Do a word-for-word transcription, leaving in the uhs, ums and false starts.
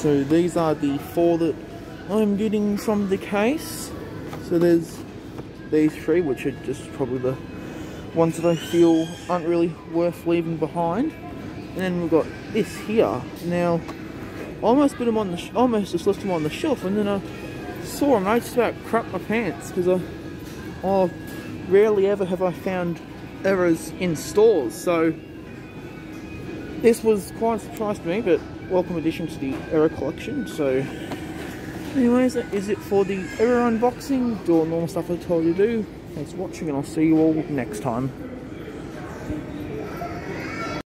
So these are the four that I'm getting from the case. So there's these three, which are just probably the ones that I feel aren't really worth leaving behind. And then we've got this here. Now, I almost put them on the sh almost just left them on the shelf, and then I saw them and I just about crapped my pants, because I oh, rarely ever have I found errors in stores. So this was quite a surprise to me, but welcome addition to the error collection. So anyways, that is it for the error unboxing. Do all normal stuff I told you to do. Thanks for watching, and I'll see you all next time.